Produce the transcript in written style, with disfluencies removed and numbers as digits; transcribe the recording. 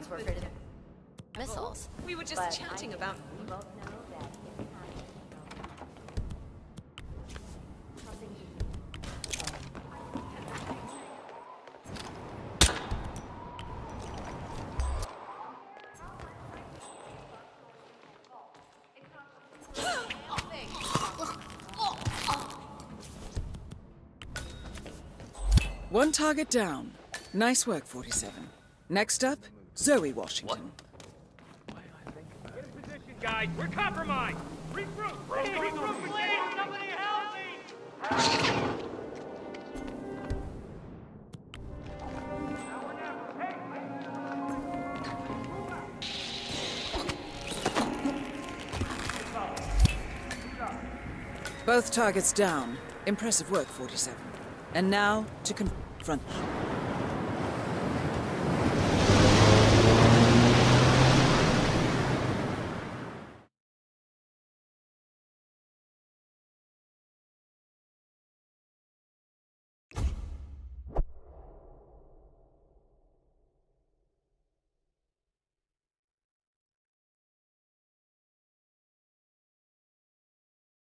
drones were fitted missiles. We were just chatting about... One target down. Nice work, 47. Next up, Zoe Washington. What? Get in position, guys. We're compromised. Regroup. Regroup again. Somebody help me. Both targets down. Impressive work, 47. And now to confront them.